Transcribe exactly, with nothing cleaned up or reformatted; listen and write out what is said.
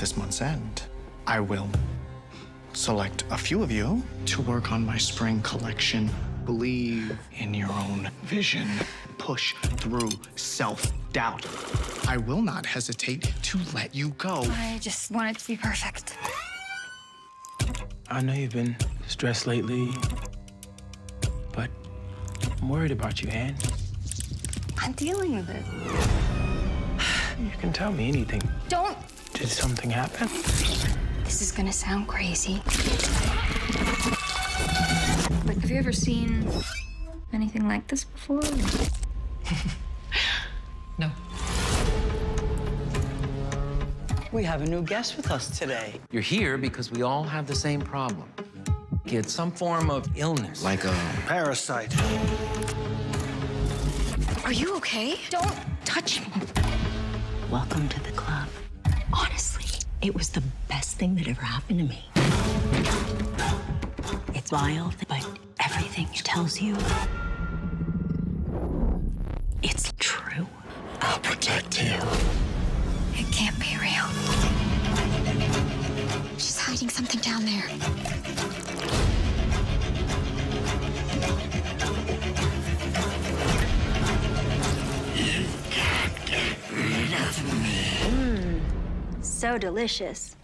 this month's end, I will select a few of you to work on my spring collection. Believe in your own vision. Push through self-doubt. I will not hesitate to let you go. I just want it to be perfect. I know you've been stressed lately, but I'm worried about you, Anne. I'm dealing with it. You can tell me anything. Don't! Did something happen? This is gonna sound crazy, but have you ever seen anything like this before? No. We have a new guest with us today. You're here because we all have the same problem. It's some form of illness. Like a parasite. Are you okay? Don't touch me. Welcome to the club. Honestly, it was the best thing that ever happened to me. It's wild, but everything it tells you, it's true. I'll protect you. It can't be real. She's hiding something down there. You can't get rid of me. Mm, so delicious.